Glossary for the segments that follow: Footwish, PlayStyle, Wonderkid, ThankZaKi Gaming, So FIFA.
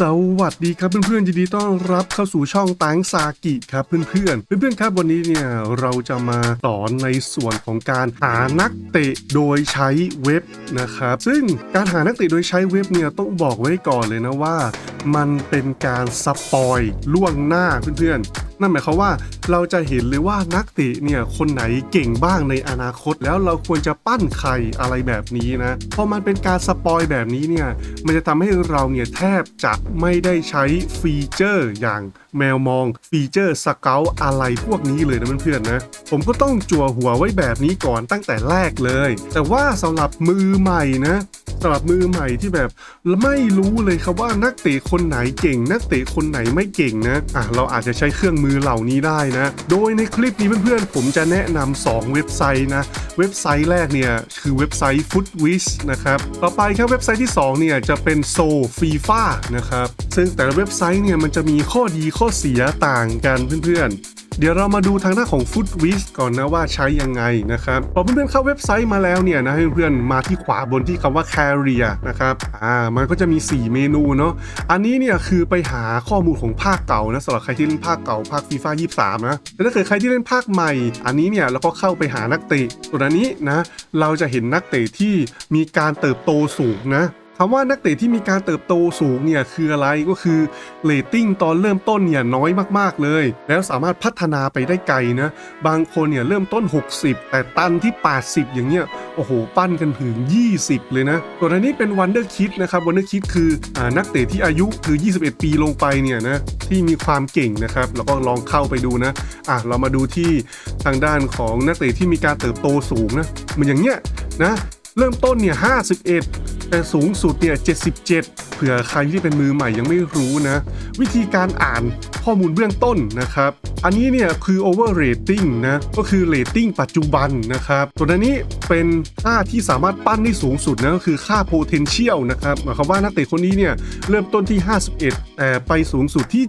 สวัสดีครับเพื่อนๆยินดีต้อนรับเข้าสู่ช่องตังซากิครับเพื่อนๆครับวันนี้เนี่ยเราจะมาสอนในส่วนของการหานักเตะโดยใช้เว็บนะครับซึ่งการหานักเตะโดยใช้เว็บเนี่ยต้องบอกไว้ก่อนเลยนะว่ามันเป็นการสปอยล่วงหน้าเพื่อนๆนั่นหมายความว่าเราจะเห็นเลยว่านักเตะเนี่ยคนไหนเก่งบ้างในอนาคตแล้วเราควรจะปั้นใครอะไรแบบนี้นะพอมันเป็นการสปอยแบบนี้เนี่ยมันจะทำให้เราเนี่ยแทบจะไม่ได้ใช้ฟีเจอร์อย่างแมวมองฟีเจอร์สเกลอะไรพวกนี้เลยนะเพื่อนๆนะผมก็ต้องจั่วหัวไว้แบบนี้ก่อนตั้งแต่แรกเลยแต่ว่าสำหรับมือใหม่นะสำหรับมือใหม่ที่แบบไม่รู้เลยครับว่านักเตะคนไหนเก่งนักเตะคนไหนไม่เก่งนะเราอาจจะใช้เครื่องมือเหล่านี้ได้นะโดยในคลิปนี้เพื่อนๆผมจะแนะนำ2เว็บไซต์นะเว็บไซต์แรกเนี่ยคือเว็บไซต์ Footwish นะครับต่อไปครับเว็บไซต์ที่2เนี่ยจะเป็น So FIFA นะครับซึ่งแต่ละเว็บไซต์เนี่ยมันจะมีข้อดีข้อเสียต่างกันเพื่อนๆเดี๋ยวเรามาดูทางหน้าของ Footwish ก่อนนะว่าใช้ยังไงนะครับพอเพื่อนๆเข้าเว็บไซต์มาแล้วเนี่ยนะให้เพื่อนๆมาที่ขวาบนที่คำว่า Career นะครับมันก็จะมี4เมนูเนาะอันนี้เนี่ยคือไปหาข้อมูลของภาคเก่านะสำหรับใครที่เล่นภาคเก่าภาค FIFA 23 นะแต่ถ้าเกิดใครที่เล่นภาคใหม่อันนี้เนี่ยเราก็เข้าไปหานักเตะส่วนอันนี้นะเราจะเห็นนักเตะที่มีการเติบโตสูงนะคำว่านักเตะที่มีการเติบโตสูงเนี่ยคืออะไรก็คือเรตติ้งตอนเริ่มต้นเนี่ยน้อยมากๆเลยแล้วสามารถพัฒนาไปได้ไกลนะบางคนเนี่ยเริ่มต้น60แต่ตันที่80อย่างเงี้ยโอ้โหปั้นกันถึง20เลยนะตัวนี้เป็นวันเดอร์คิดนะครับวันเดอร์คิดคือนักเตะที่อายุคือ21ปีลงไปเนี่ยนะที่มีความเก่งนะครับแล้วก็ลองเข้าไปดูนะเรามาดูที่ทางด้านของนักเตะที่มีการเติบโตสูงนะเหมือนอย่างเงี้ยนะเริ่มต้นเนี่ย51แต่สูงสุดเนี่ย77เผื่อใครที่เป็นมือใหม่ยังไม่รู้นะวิธีการอ่านข้อมูลเบื้องต้นนะครับอันนี้เนี่ยคือ overrating นะก็คือ rating ปัจจุบันนะครับตัวนี้เป็นค่าที่สามารถปั้นได้สูงสุดนะก็คือค่า potential นะครับหมายความว่านักเตะคนนี้เนี่ยเริ่มต้นที่51แต่ไปสูงสุดที่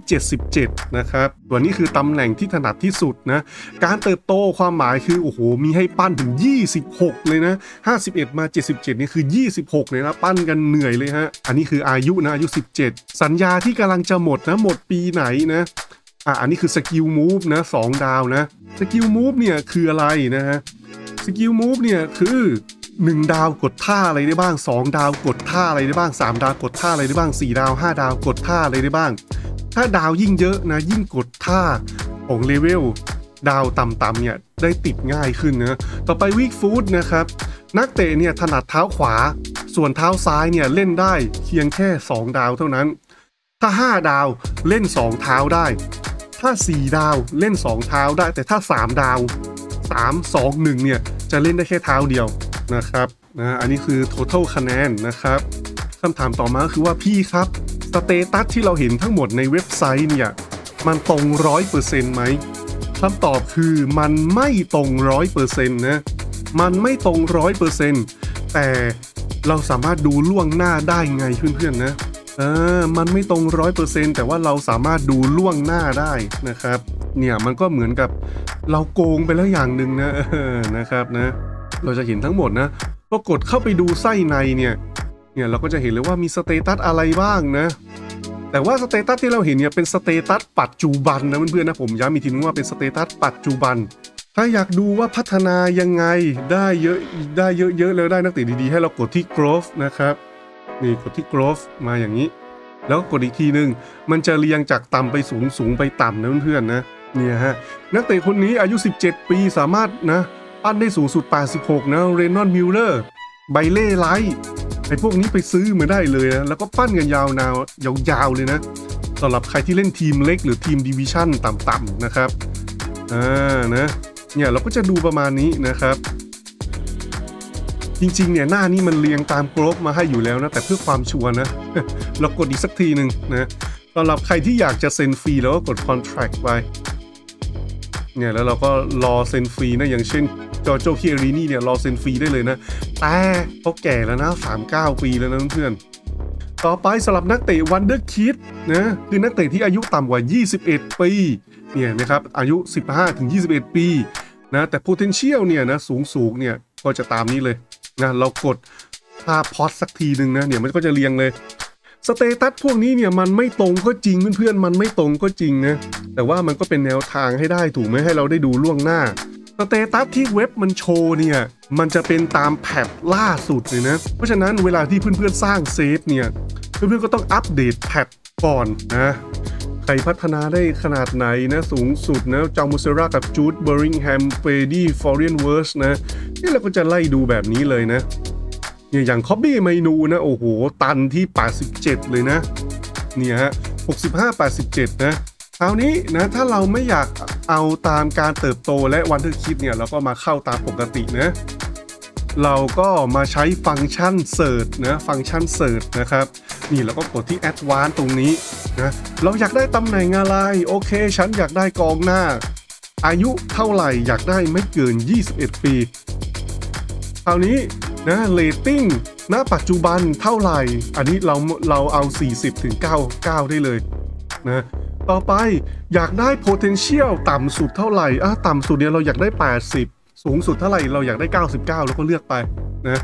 77นะครับตัวนี้คือตำแหน่งที่ถนัดที่สุดนะการเติบโตความหมายคือโอ้โหมีให้ปั้นถึง26เลยนะ51มา77นี่คือ26เลยนะปั้นกันเหนื่อยเลยฮะอันนี้คืออายุนะอายุ17สัญญาที่กำลังจะหมดนะหมดปีไหนนะอันนี้คือสกิลมูฟนะ2ดาวนะสกิลมูฟเนี่ยคืออะไรนะฮะสกิลมูฟเนี่ยคือ1ดาวกดท่าอะไรได้บ้าง2ดาวกดท่าอะไรได้บ้าง3ดาวกดท่าอะไรได้บ้าง4ดาว5ดาวกดท่าอะไรได้บ้างถ้าดาวยิ่งเยอะนะยิ่งกดท่าของเลเวลดาวต่ำๆเนี่ยได้ติดง่ายขึ้นนะต่อไปวีคฟู้ดนะครับนักเตะเนี่ยถนัดเท้าขวาส่วนเท้าซ้ายเนี่ยเล่นได้เพียงแค่2ดาวเท่านั้นถ้า5ดาวเล่น2เท้าได้ถ้า4ดาวเล่น2เท้าได้แต่ถ้า3ดาว3 2 1เนี่ยจะเล่นได้แค่เท้าเดียวนะครับอันนี้คือ total คะแนนนะครับคำถามต่อมาคือว่าพี่ครับสเตตัสที่เราเห็นทั้งหมดในเว็บไซต์เนี่ยมันตรง 100% ไหมคำตอบคือมันไม่ตรง 100% นะมันไม่ตรง 100% แต่เราสามารถดูล่วงหน้าได้ไงเพื่อนๆนะมันไม่ตรง 100% แต่ว่าเราสามารถดูล่วงหน้าได้นะครับเนี่ยมันก็เหมือนกับเราโกงไปแล้วอย่างหนึ่งนะนะครับนะเราจะเห็นทั้งหมดนะพอกดเข้าไปดูไส้ในเนี่ยเราก็จะเห็นเลยว่ามีสเตตัสอะไรบ้างนะแต่ว่าสเตตัสที่เราเห็นเนี่ยเป็นสเตตัสปัจจุบันนะเพื่อนๆนะผมย้ำอีกทีนึงว่าเป็นสเตตัสปัจจุบันถ้าอยากดูว่าพัฒนายังไงได้เยอะแล้วได้นักเตะดีๆให้เรากดที่ growth นะครับนี่กดที่ growth มาอย่างนี้แล้วกดอีกทีนึงมันจะเรียงจากต่ำไปสูงสูงไปต่ำนะเพื่อนๆนะเนี่ยฮะนักเตะคนนี้อายุ17ปีสามารถนะปั้นได้สูงสุด86นะเรนอนมิลเลอร์ไบเล่ไลท์ไอ้พวกนี้ไปซื้อมาได้เลยนะแล้วก็ปั้นกันยาวเลยนะสำหรับใครที่เล่นทีมเล็กหรือทีมดิวิชั่นต่ำๆนะครับนะเนี่ยเราก็จะดูประมาณนี้นะครับจริงๆเนี่ยหน้านี้มันเรียงตามกรอบมาให้อยู่แล้วนะแต่เพื่อความชัวร์นะเรากดอีกสักทีหนึ่งนะสำหรับใครที่อยากจะเซ็นฟรีแล้วก็กด contract ไปเนี่ยแล้วเราก็รอเซ็นฟรีนะอย่างเช่นจอร์โจเคียรีนี่เนี่ยรอเซ็นฟรีได้เลยนะแต่เขาแก่แล้วนะ39 ปีแล้วนะเพื่อนต่อไปสำหรับนักเตะวันเดอร์คิดนะคือนักเตะที่อายุต่ำกว่า21ปีเนี่ยนะครับอายุ 15-21 ปีนะแต่ potential เนี่ยนะสูงเนี่ยก็จะตามนี้เลยนะเรากดค่าพอดสักทีหนึ่งนะเนี่ยมันก็จะเรียงเลย สเตตัสพวกนี้เนี่ยมันไม่ตรงก็จริงเพื่อนๆมันไม่ตรงก็จริงนะแต่ว่ามันก็เป็นแนวทางให้ได้ถูกไหมให้เราได้ดูล่วงหน้าสเตตัสที่เว็บมันโชว์เนี่ยมันจะเป็นตามแพทล่าสุดเลยนะเพราะฉะนั้นเวลาที่เพื่อนๆสร้างเซฟเนี่ยเพื่อนๆก็ต้องอัปเดตแพทก่อนนะใครพัฒนาได้ขนาดไหนนะสูงสุดนะจามูเซรากับจูดเบอริงแฮมเฟรดี้ฟอเรียนเวิร์สนะนี่เราก็จะไล่ดูแบบนี้เลยนะอย่างคอบบี้ไมนูนะโอ้โหตันที่87เลยนะเนี่ยฮะ65-87นะคราวนี้นะถ้าเราไม่อยากเอาตามการเติบโตและวันที่คิดเนี่ยเราก็มาเข้าตามปกตินะเราก็มาใช้ฟังก์ชันเสิร์ชนะฟังก์ชันเสิร์ชนะครับนี่เราก็กดที่ Advanced ตรงนี้นะเราอยากได้ตำแหน่งอะไรโอเคฉันอยากได้กองหน้าอายุเท่าไหร่อยากได้ไม่เกิน21ปีคราวนี้นะเรตติ้งณปัจจุบันเท่าไหร่อันนี้เราเอา 40-99 ได้เลยนะต่อไปอยากได้ potential ต่ำสุดเท่าไหร่ต่ำสุดเนี่ยเราอยากได้80สูงสุดเท่าไหร่เราอยากได้99แล้วก็เลือกไปนะ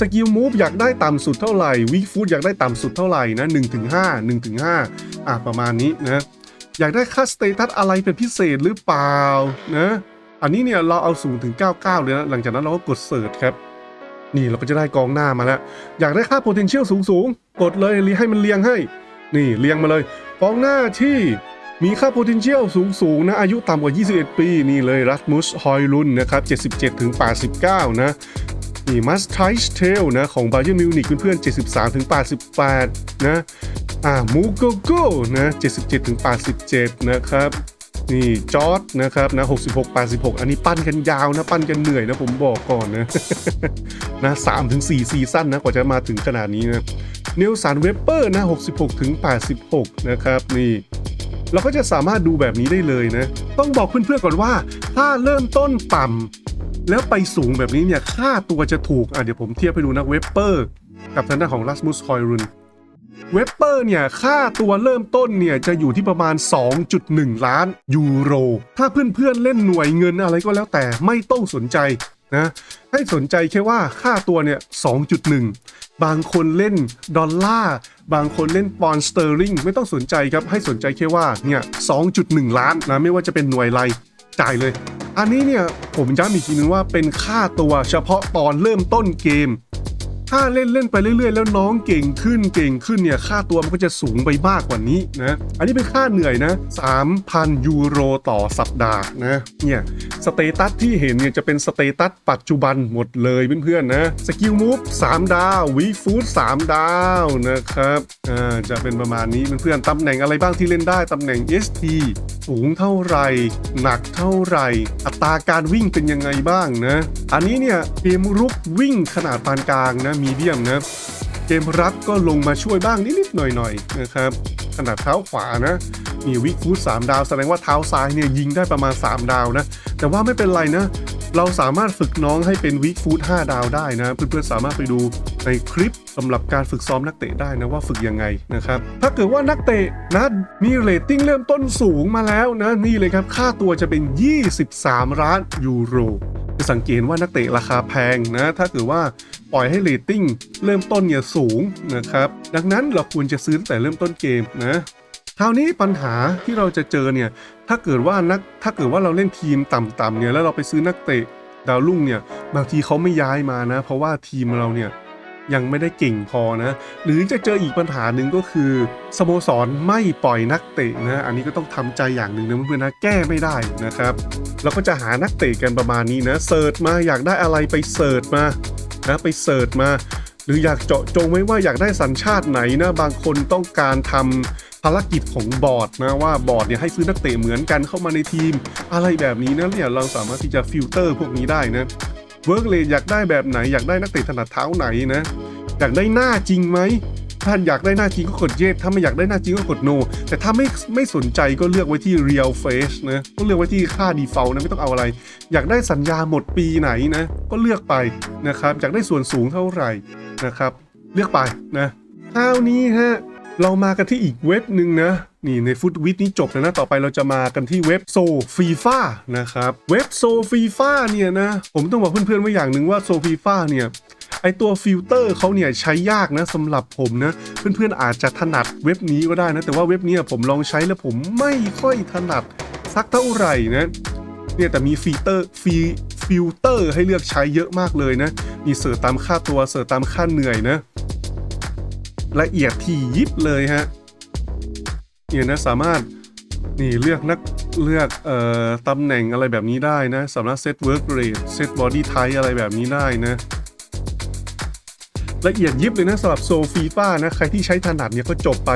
สกิลมูฟอยากได้ต่ำสุดเท่าไหร่วีคฟู้ดอยากได้ต่ำสุดเท่าไหร่นะ1-5 ประมาณนี้นะอยากได้ค่าสเตตัสอะไรเป็นพิเศษหรือเปล่านะอันนี้เนี่ยเราเอา0-99เลยนะหลังจากนั้นเราก็กดเสิร์ชครับนี่เราก็จะได้กองหน้ามาแล้วอยากได้ค่า potential สูงกดเลยให้มันเรียงให้นี่เรียงมาเลยกองหน้าที่มีค่า potential สูงนะอายุต่ำกว่า21ปีนี่เลยรัสมุสฮอยลุนนะครับ77-89นะนี่มัสไทส์เทลนะของบาเยิร์นมิวนิกเพื่อนๆ73-88นะมูโกโก้นะ77-87นะครับนี่จอร์ดนะครับนะ66-86อันนี้ปั้นกันยาวนะปั้นกันเหนื่อยนะผมบอกก่อนนะ 3-4 ซีซั่นนะกว่าจะมาถึงขนาดนี้นะเนลสันเวเปอร์นะ66-86นะครับนี่เราก็จะสามารถดูแบบนี้ได้เลยนะต้องบอกเพื่อนๆก่อนว่าถ้าเริ่มต้นต่ำแล้วไปสูงแบบนี้เนี่ยค่าตัวจะถูกเดี๋ยวผมเทียบไปดูนะเวเปอร์กับทางด้านของรัสมุสฮอยลุนเวเปอร์เนี่ยค่าตัวเริ่มต้นเนี่ยจะอยู่ที่ประมาณ 2.1 ล้านยูโรถ้าเพื่อนๆเล่นหน่วยเงินอะไรก็แล้วแต่ไม่ต้องสนใจนะให้สนใจแค่ว่าค่าตัวเนี่ย 2.1 บางคนเล่นดอลลาร์บางคนเล่นปอนด์สเตอร์ลิงไม่ต้องสนใจครับให้สนใจแค่ว่าเนี่ย 2.1 ล้านนะไม่ว่าจะเป็นหน่วยไรจ่ายเลยอันนี้เนี่ยผมย้ำอีกทีนึงว่าเป็นค่าตัวเฉพาะตอนเริ่มต้นเกมถ้าเล่นไปเรื่อยๆแล้วน้องเก่งขึ้นเนี่ยค่าตัวมันก็จะสูงไปมากกว่านี้นะอันนี้เป็นค่าเหนื่อยนะ 3,000 ยูโรต่อสัปดาห์นะเนี่ยสเตตัสที่เห็นเนี่ยจะเป็นสเตตัสปัจจุบันหมดเลยเพื่อนๆนะสกิลมูฟ3ดาววีฟู้ด3ดาวนะครับจะเป็นประมาณนี้เพื่อนๆตำแหน่งอะไรบ้างที่เล่นได้ตำแหน่ง ST สูงเท่าไหร่หนักเท่าไหร่อัตราการวิ่งเป็นยังไงบ้างนะอันนี้เนี่ยเกมรุกวิ่งขนาดปานกลางนะมีเดียมนะเกมรับก็ลงมาช่วยบ้างนิดๆหน่อยๆนะครับขนาดเท้าขวานะมีวิกฟูด3ดาวแสดงว่าเท้าซ้ายเนี่ยยิงได้ประมาณ3ดาวนะแต่ว่าไม่เป็นไรนะเราสามารถฝึกน้องให้เป็นวิกฟูด5ดาวได้นะเพื่อนๆสามารถไปดูในคลิปสำหรับการฝึกซ้อมนักเตะได้นะว่าฝึกยังไงนะครับถ้าเกิดว่านักเตะนะมีเรตติ้งเริ่มต้นสูงมาแล้วนะนี่เลยครับค่าตัวจะเป็น23ล้านยูโรจะสังเกตว่านักเตะราคาแพงนะถ้าเกิดว่าปล่อยให้เรตติ้งเริ่มต้นเนี่ยสูงนะครับดังนั้นเราควรจะซื้อตั้งแต่เริ่มต้นเกมนะคราวนี้ปัญหาที่เราจะเจอเนี่ยถ้าเกิดว่าเราเล่นทีมต่ำๆเนี่ยแล้วเราไปซื้อนักเตะดาวรุ่งเนี่ยบางทีเขาไม่ย้ายมานะเพราะว่าทีมเราเนี่ยยังไม่ได้เก่งพอนะหรือจะเจออีกปัญหาหนึ่งก็คือสโมสรไม่ปล่อยนักเตะนะอันนี้ก็ต้องทำใจอย่างหนึ่งนะเพื่อนๆนะแก้ไม่ได้นะครับเราก็จะหานักเตะกันประมาณนี้นะเสิร์ชมาอยากได้อะไรไปเสิร์ชมานะไปเสิร์ชมาหรืออยากเจาะจงไว้ว่าอยากได้สัญชาติไหนนะบางคนต้องการทำภารกิจของบอร์ดนะว่าบอร์ดเนี่ยให้ซื้อนักเตะเหมือนกันเข้ามาในทีมอะไรแบบนี้นะเนี่ยเราสามารถที่จะฟิลเตอร์พวกนี้ได้นะเวิร์กเลดอยากได้แบบไหนอยากได้นักเตะถนัดเท้าไหนนะอยากได้หน้าจริงไหมถ้าอยากได้หน้าจริงก็กดเยสถ้าไม่อยากได้หน้าจริงก็กดโนแต่ถ้าไม่สนใจก็เลือกไว้ที่ Real Face นะก็เลือกไว้ที่ค่า Default นะไม่ต้องเอาอะไรอยากได้สัญญาหมดปีไหนนะก็เลือกไปนะครับอยากได้ส่วนสูงเท่าไหร่นะครับเลือกไปนะคราวนี้ฮะเรามากันที่อีกเว็บหนึ่งนะนี่ในฟุตวิทนี้จบแล้วนะต่อไปเราจะมากันที่เว็บโซฟีฟ่านะครับเว็บโซฟีฟ่าเนี่ยนะผมต้องบอกเพื่อนๆไว้อย่างหนึ่งว่าโซฟีฟ่าเนี่ย ไอตัวฟิลเตอร์เขาเนี่ยใช้ยากนะสำหรับผมนะเพื่อนๆอาจจะถนัดเว็บนี้ก็ได้นะแต่ว่าเว็บนี้ผมลองใช้แล้วผมไม่ค่อยถนัดสักเท่าไหร่นะเนี่ยแต่มีฟิลเตอร์ให้เลือกใช้เยอะมากเลยนะมีเสิร์ชตามค่าตัวเสิร์ชตามค่าเหนื่อยนะละเอียดถี่ยิบเลยฮะเนี่ยนะสามารถนี่เลือกตำแหน่งอะไรแบบนี้ได้นะสำหรับเซตเวิร์กเรทเซตบอดี้ไทป์อะไรแบบนี้ได้นะละเอียดยิบเลยนะสำหรับโซฟีฟ้านะใครที่ใช้ถนัดเนี่ยก็จบไป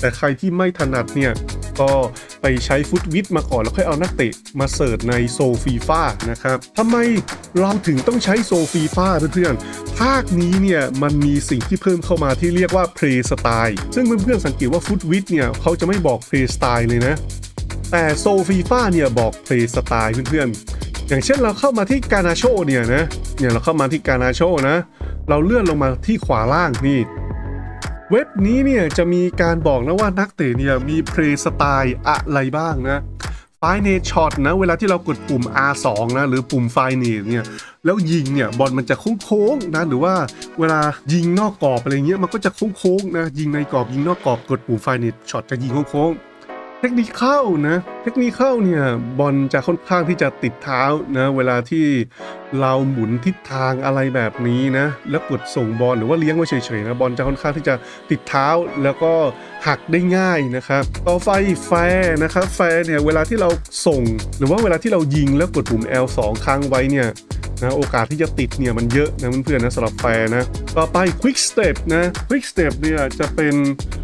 แต่ใครที่ไม่ถนัดเนี่ยก็ไปใช้ฟุตวิทมาก่อนแล้วค่อยเอานักเตะมาเสิร์ชในโซฟีฟ้านะครับทำไมเราถึงต้องใช้โซฟีฟ้าเพื่อนๆภาคนี้เนี่ยมันมีสิ่งที่เพิ่มเข้ามาที่เรียกว่า PlayStyle ซึ่งเพื่อนๆสังเกตว่าฟุตวิทเนี่ยเขาจะไม่บอก PlayStyle เลยนะแต่โซฟีฟ้าเนี่ยบอก PlayStyle เพื่อนๆอย่างเช่นเราเข้ามาที่การนาโชเนี่ยนะเราเข้ามาที่การนาโชนะเราเลื่อนลงมาที่ขวาล่างนี่เว็บนี้เนี่ยจะมีการบอกนะว่านักเตะเนี่ยมีเพลย์สไตล์อะไรบ้างนะไฟเนทช็อตนะเวลาที่เรากดปุ่ม R2 นะหรือปุ่มไฟเนทเนี่ยแล้วยิงเนี่ยบอลมันจะโค้งๆนะหรือว่าเวลายิงนอกกรอบอะไรเงี้ยมันก็จะโค้งๆนะยิงในกรอบยิงนอกกรอบกดปุ่มไฟเนทช็อตจะยิงโค้งๆเทคนิคเข้านะเทคนิคเข้าเนี่ยบอลจะค่อนข้างที่จะติดเท้านะเวลาที่เราหมุนทิศทางอะไรแบบนี้นะแล้วกดส่งบอลหรือว่าเลี้ยงไว้เฉยๆนะบอลจะค่อนข้างที่จะติดเท้าแล้วก็หักได้ง่ายนะครับต่อไฟแฟร์นะครับแฟร์เนี่ยเวลาที่เราส่งหรือว่าเวลาที่เรายิงแล้วกดปุ่ม L2 ค้างไว้เนี่ยนะโอกาสที่จะติดเนี่ยมันเยอะนะเพื่อนๆนะสำหรับแฟร์นะต่อไปควิกสเต็ปนะควิกสเต็ปเนี่ยจะเป็น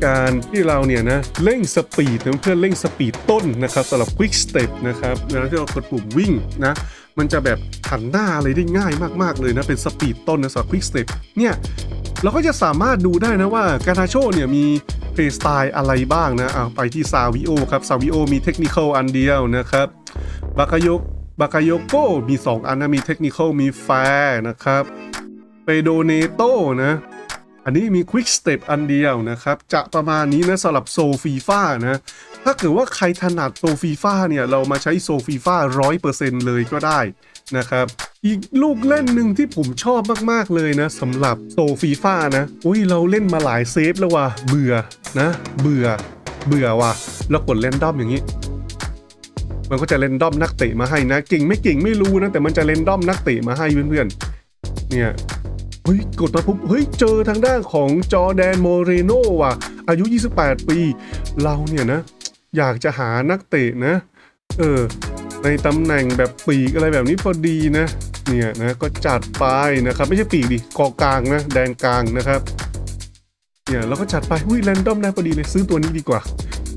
การที่เราเนี่ยนะเร่งสปีดนะเพื่อนเร่งสปีดต้นนะครับสำหรับควิกสเต็ปนะครับเวลาที่เรากดปุ่มวิ่งนะมันจะแบบหันหน้าอะไรได้ง่ายมากๆเลยนะเป็นสปีดต้นนะสำหรับควิกสเต็ปเนี่ยเราก็จะสามารถดูได้นะว่าการาโชเนี่ยมีเพลย์สไตล์อะไรบ้างนะเอาไปที่ซาวิโอครับซาวิโอมีเทคนิคอลอันเดียวนะครับบากายโกมี2อันนะมีเทคนิคอลมีแฟร์นะครับเปโดเนโตนะอันนี้มีควิกสเต็ปอันเดียวนะครับจะประมาณนี้นะสำหรับโซฟีฟ้านะถ้าเกิดว่าใครถนัดโซฟีฟ้าเนี่ยเรามาใช้โซฟีฟ้า 100% เลยก็ได้นะครับอีกลูกเล่นหนึ่งที่ผมชอบมากๆเลยนะสำหรับโซฟีฟ้านะอุ้ยเราเล่นมาหลายเซฟแล้วว่ะเบื่อว่ะเรากดเรนดอมอย่างนี้มันก็จะเรนดอมนักเตะมาให้นะเก่งไม่เก่งไม่รู้นะแต่มันจะเรนดอมนักเตะมาให้เพื่อนๆเนี่ยเฮ้ยกดมาปุ๊บเฮ้ยเจอทางด้านของจอแดนโมเรโนว่ะอายุ28ปีเราเนี่ยนะอยากจะหานักเตะนะในตำแหน่งแบบปีกอะไรแบบนี้พอดีนะเนี่ยนะก็จัดไปนะครับไม่ใช่ปีกดิกอกลางนะแดนกลางนะครับเนี่ยเราก็จัดไปเฮ้ยเรนดอมได้พอดีเลยซื้อตัวนี้ดีกว่า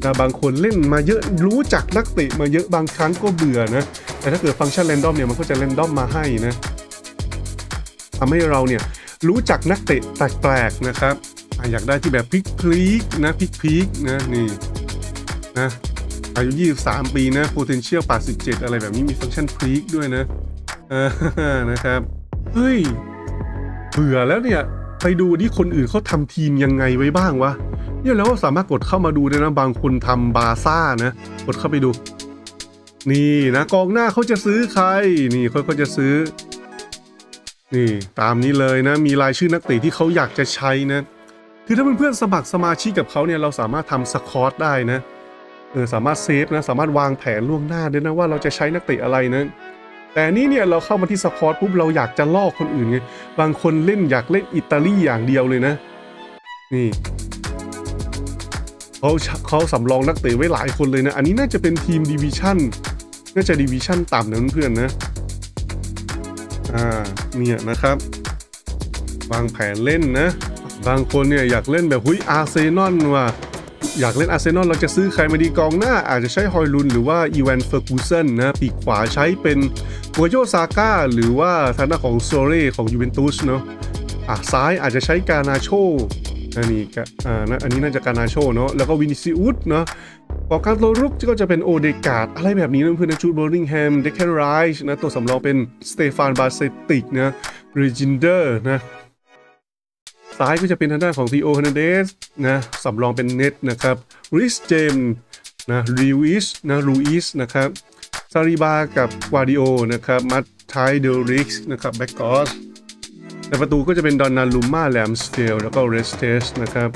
นะบางคนเล่นมาเยอะรู้จักนักเตะมาเยอะบางครั้งก็เบื่อนะแต่ถ้าเกิดฟังก์ชันเรนดอมเนี่ยมันก็จะเรนดอมมาให้นะทำให้เราเนี่ยรู้จักนักเตะแปลกๆนะครับอยากได้ที่แบบพลิกนะนี่นะอายุ23ปีนะ potential 87อะไรแบบนี้มีฟังก์ชันพลิกด้วยนะนะครับเฮ้ยเบื่อแล้วเนี่ยไปดูดิคนอื่นเขาทำทีมยังไงไว้บ้างวะเนี่ยแล้วสามารถกดเข้ามาดูได้นะบางคนทำบาซ่านะกดเข้าไปดูนี่นะกองหน้าเขาจะซื้อใครนี่เขาจะซื้อนี่ตามนี้เลยนะมีรายชื่อนักเตะที่เขาอยากจะใช้นะคือถ้าเพื่อนๆสมัครสมาชิกกับเขาเนี่ยเราสามารถทำสคอตได้นะสามารถเซฟนะสามารถวางแผนล่วงหน้าได้นะว่าเราจะใช้นักเตะอะไรนะแต่นี่เนี่ยเราเข้ามาที่สคอตปุ๊บเราอยากจะลอกคนอื่นไงบางคนเล่นอยากเล่นอิตาลีอย่างเดียวเลยนะนี่เขาสำรองนักเตะไว้หลายคนเลยนะอันนี้น่าจะเป็นทีมดิวิชั่นน่าจะดิวิชั่นต่ำนะเพื่อนๆนะเนี่ยนะครับวางแผนเล่นนะบางคนเนี่ยอยากเล่นแบบหุ้ยอาร์เซนอลว่ะอยากเล่นอาร์เซนอลเราจะซื้อใครมาดีกองหน้าอาจจะใช้ฮอยลุนหรือว่าอีแวนเฟอร์กูเซนนะปีกขวาใช้เป็นกัวโยซาก้าหรือว่าทางด้านของโซเร่ของยูเวนตุสเนาะซ้ายอาจจะใช้กานาโชอันนี้น่าจะกานาโชเนาะแล้วก็วินิซิอุสเนาะกองกลางตัวรุกก็จะเป็นโอเดการ์ดอะไรแบบนี้นะเพื่อนๆจูด เบอร์ริงแฮม เดคแคนไรช์นะตัวสำรองเป็นสเตฟาน บาเซติกนะเรจินเดอร์นะซ้ายก็จะเป็นทางด้านของทีโอ เฮร์นันเดสนะสำรองเป็นเน็ตนะครับริส เจมส์นะลูอิสนะครับซาริบากับกวาดิโอนะครับมัตไท เดอริกส์นะครับแบ็กกอส แต่ประตูก็จะเป็นดอนนารุม่าแลมสเตลแล้วก็เรสเทสนะครับ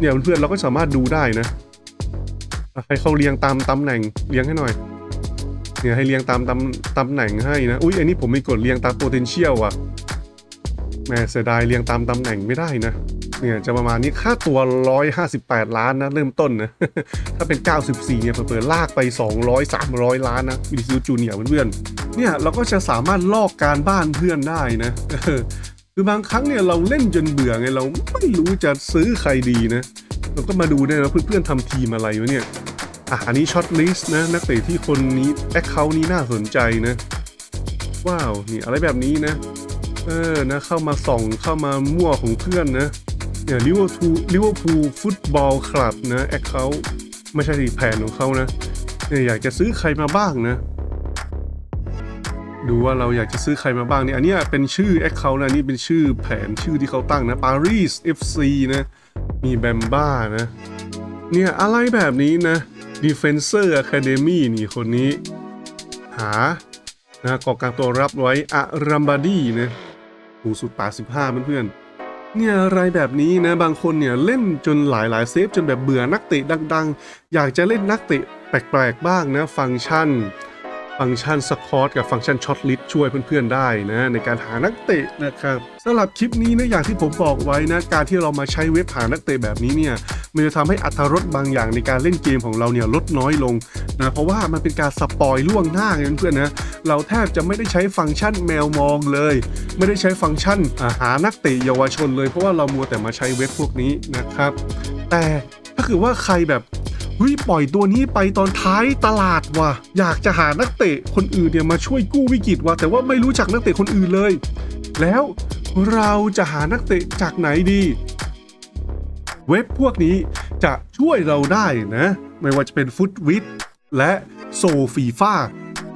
เนี่ยเพื่อนๆเราก็สามารถดูได้นะให้เขาเรียงตามตำแหน่งเรียงให้หน่อยเนี่ยให้เรียงตามตำแหน่งให้นะอุ๊ยอันนี้ผมไม่กดเรียงตาม potential อ่ะแม่เสียดายเรียงตามตำแหน่งไม่ได้นะเนี่ยจะประมาณนี้ค่าตัว158ล้านนะเริ่มต้นนะถ้าเป็น94เนี่ยเปิดลากไป200-300ล้านนะวินิซิลจูเนียร์เพื่อนๆเนี่ยเราก็จะสามารถลอกการบ้านเพื่อนได้นะคือบางครั้งเนี่ยเราเล่นจนเบื่อไงเราไม่รู้จะซื้อใครดีนะเราก็มาดูได้นะเพื่อนๆทำทีมอะไรวะเนี่ยอันนี้ช็อตลิสต์นะนักเตะที่คนนี้แอคเคาท์นี้น่าสนใจนะว้าวนี่อะไรแบบนี้นะนะเข้ามาส่องเข้ามามั่วของเพื่อนนะเนี่ยลิเวอร์พูลฟุตบอลคลับนะแอคเคาท์ไม่ใช่แผนของเขานะเนี่ยอยากจะซื้อใครมาบ้างนะดูว่าเราอยากจะซื้อใครมาบ้างเนี่ยอันนี้เป็นชื่อแอคเคาท์นะนี่เป็นชื่อแผนชื่อที่เขาตั้งนะปารีส FC นะมีแบมบ้านะเนี่ยอะไรแบบนี้นะDefensor Academy นี่คนนี้หานะกองกลางตัวรับไว้อารัมบาดีนะหูสุด85เพื่อนๆเนี่ยอะไรแบบนี้นะบางคนเนี่ยเล่นจนหลายเซฟจนแบบเบื่อนักเตะดังๆอยากจะเล่นนักเตะแปลกๆบ้างนะฟังก์ชันสควอตกับฟังก์ชันช็อตลิสต์ช่วยเพื่อนๆได้นะในการหานักเตะนะครับสำหรับคลิปนี้นะอย่างที่ผมบอกไว้นะการที่เรามาใช้เว็บหานักเตะแบบนี้เนี่ยมันจะทำให้อรรถรสบางอย่างในการเล่นเกมของเราเนี่ยลดน้อยลงนะเพราะว่ามันเป็นการสปอยล่วงหน้าเพื่อนๆนะเราแทบจะไม่ได้ใช้ฟังก์ชันแมวมองเลยไม่ได้ใช้ฟังก์ชันหานักเตะเยาวชนเลยเพราะว่าเรามัวแต่มาใช้เว็บพวกนี้นะครับแต่ถ้าคือว่าใครแบบปล่อยตัวนี้ไปตอนท้ายตลาดว่ะอยากจะหานักเตะคนอื่นเนี่ยมาช่วยกู้วิกฤตว่ะแต่ว่าไม่รู้จักนักเตะคนอื่นเลยแล้วเราจะหานักเตะจากไหนดีเว็บพวกนี้จะช่วยเราได้นะไม่ว่าจะเป็นฟุตวิทและโซฟีฟ่า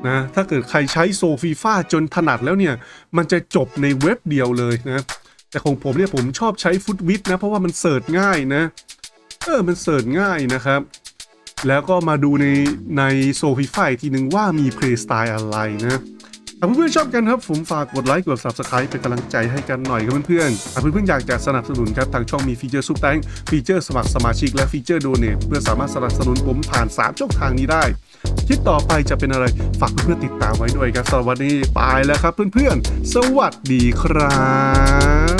นะถ้าเกิดใครใช้โซฟีฟ่าจนถนัดแล้วเนี่ยมันจะจบในเว็บเดียวเลยนะแต่ของผมเนี่ยผมชอบใช้ฟุตวิทนะเพราะว่ามันเสิร์ชง่ายนะมันเสิร์ชง่ายนะครับแล้วก็มาดูในโซฟีฟ่าทีหนึ่งว่ามี PlayStyle อะไรนะถ้าเพื่อนๆชอบกันครับผมฝากกดไลค์กด Subscribe เป็นกำลังใจให้กันหน่อยครับเพื่อนๆถ้าเพื่อนๆอยากจะสนับสนุนครับทางช่องมีฟีเจอร์ซุปแตงฟีเจอร์สมัครสมาชิกและฟีเจอร์โดเนทเพื่อสามารถสนับสนุนผมผ่าน3ช่องทางนี้ได้คลิปต่อไปจะเป็นอะไรฝากเพื่อนๆติดตามไว้ด้วยครับสวัสดีไปแล้วครับเพื่อนๆสวัสดีครับ